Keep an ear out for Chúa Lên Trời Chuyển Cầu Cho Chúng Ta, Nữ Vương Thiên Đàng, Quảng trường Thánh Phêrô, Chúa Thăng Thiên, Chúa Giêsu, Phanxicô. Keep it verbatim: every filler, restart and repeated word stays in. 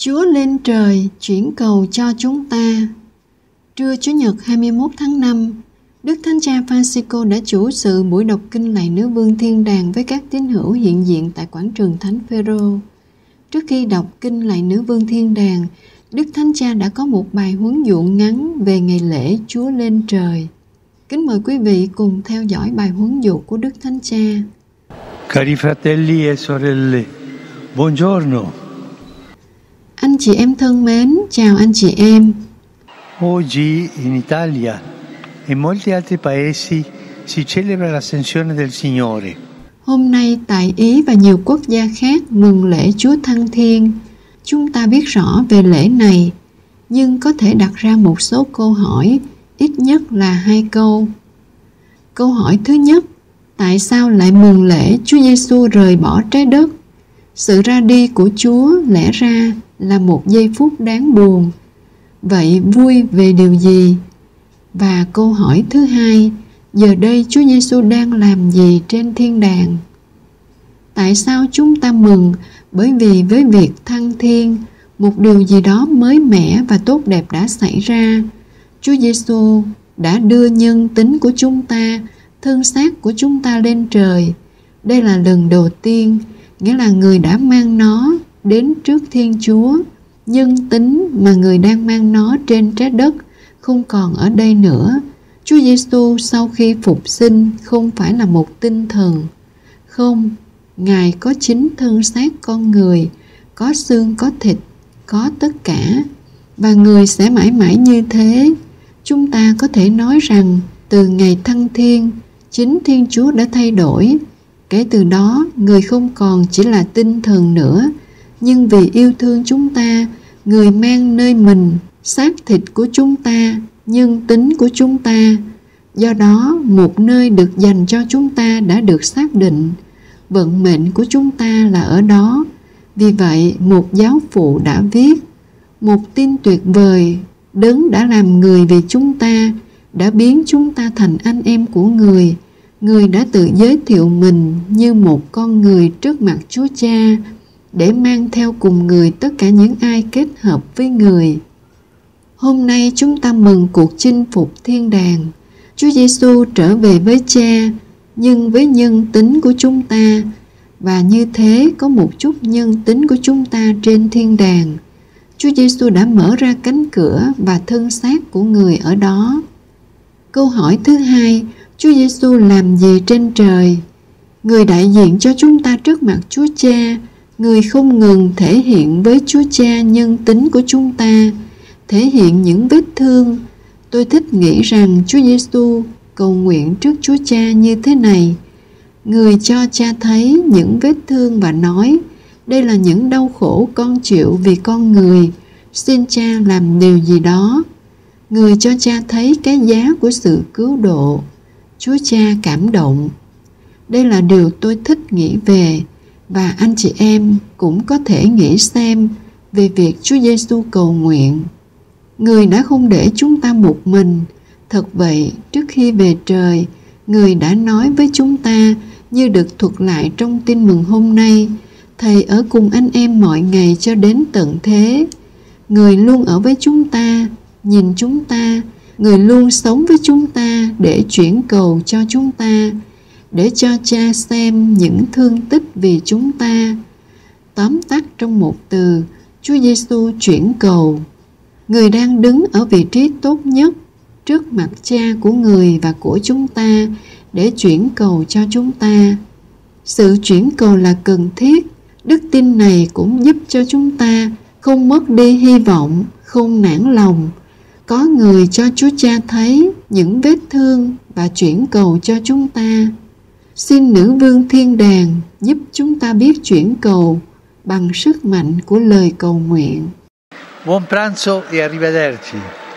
Chúa lên trời chuyển cầu cho chúng ta. Trưa Chủ nhật hai mươi mốt tháng năm, Đức Thánh Cha Phanxicô đã chủ sự buổi đọc kinh lạy Nữ Vương Thiên Đàng với các tín hữu hiện diện tại Quảng trường Thánh Phêrô. Trước khi đọc kinh lạy Nữ Vương Thiên Đàng, Đức Thánh Cha đã có một bài huấn dụ ngắn về ngày lễ Chúa lên trời. Kính mời quý vị cùng theo dõi bài huấn dụ của Đức Thánh Cha. Cari fratelli e sorelle, buongiorno. Anh chị em thân mến, chào anh chị em. Oggi in Italia e molti altri paesi si celebra l'ascensione del Signore. Hôm nay tại Ý và nhiều quốc gia khác mừng lễ Chúa Thăng Thiên. Chúng ta biết rõ về lễ này, nhưng có thể đặt ra một số câu hỏi, ít nhất là hai câu. Câu hỏi thứ nhất, tại sao lại mừng lễ Chúa Giêsu rời bỏ trái đất? Sự ra đi của Chúa lẽ ra là một giây phút đáng buồn. Vậy vui về điều gì? Và câu hỏi thứ hai, giờ đây Chúa Giêsu đang làm gì trên thiên đàng? Tại sao chúng ta mừng? Bởi vì với việc thăng thiên, một điều gì đó mới mẻ và tốt đẹp đã xảy ra. Chúa Giêsu đã đưa nhân tính của chúng ta, thân xác của chúng ta lên trời. Đây là lần đầu tiên, nghĩa là người đã mang nó đến trước Thiên Chúa. Nhân tính mà người đang mang nó trên trái đất không còn ở đây nữa. Chúa Giêsu sau khi phục sinh không phải là một tinh thần. Không, Ngài có chính thân xác con người, có xương, có thịt, có tất cả. Và người sẽ mãi mãi như thế. Chúng ta có thể nói rằng từ ngày thăng thiên, chính Thiên Chúa đã thay đổi. Kể từ đó, người không còn chỉ là tinh thần nữa. Nhưng vì yêu thương chúng ta, người mang nơi mình xác thịt của chúng ta, nhân tính của chúng ta. Do đó, một nơi được dành cho chúng ta đã được xác định. Vận mệnh của chúng ta là ở đó. Vì vậy, một giáo phụ đã viết, một tin tuyệt vời, Đấng đã làm người vì chúng ta, đã biến chúng ta thành anh em của người. Người đã tự giới thiệu mình như một con người trước mặt Chúa Cha, để mang theo cùng người tất cả những ai kết hợp với người. Hôm nay chúng ta mừng cuộc chinh phục thiên đàng. Chúa Giêsu trở về với Cha, nhưng với nhân tính của chúng ta, và như thế có một chút nhân tính của chúng ta trên thiên đàng. Chúa Giêsu đã mở ra cánh cửa và thân xác của người ở đó. Câu hỏi thứ hai, Chúa Giêsu làm gì trên trời? Người đại diện cho chúng ta trước mặt Chúa Cha, người không ngừng thể hiện với Chúa Cha nhân tính của chúng ta, thể hiện những vết thương. Tôi thích nghĩ rằng Chúa Giêsu cầu nguyện trước Chúa Cha như thế này. Người cho Cha thấy những vết thương và nói, đây là những đau khổ con chịu vì con người. Xin Cha làm điều gì đó. Người cho Cha thấy cái giá của sự cứu độ. Chúa Cha cảm động. Đây là điều tôi thích nghĩ về. Và anh chị em cũng có thể nghĩ xem về việc Chúa Giêsu cầu nguyện. Người đã không để chúng ta một mình. Thật vậy, trước khi về trời, Người đã nói với chúng ta như được thuật lại trong tin mừng hôm nay. Thầy ở cùng anh em mọi ngày cho đến tận thế. Người luôn ở với chúng ta, nhìn chúng ta. Người luôn sống với chúng ta để chuyển cầu cho chúng ta, để cho Cha xem những thương tích vì chúng ta. Tóm tắt trong một từ, Chúa Giêsu chuyển cầu. Người đang đứng ở vị trí tốt nhất trước mặt Cha của Người và của chúng ta để chuyển cầu cho chúng ta. Sự chuyển cầu là cần thiết. Đức tin này cũng giúp cho chúng ta không mất đi hy vọng, không nản lòng. Có người cho Chúa Cha thấy những vết thương và chuyển cầu cho chúng ta. Xin Nữ Vương Thiên Đàng giúp chúng ta biết chuyển cầu bằng sức mạnh của lời cầu nguyện. Buon pranzo e arrivederci.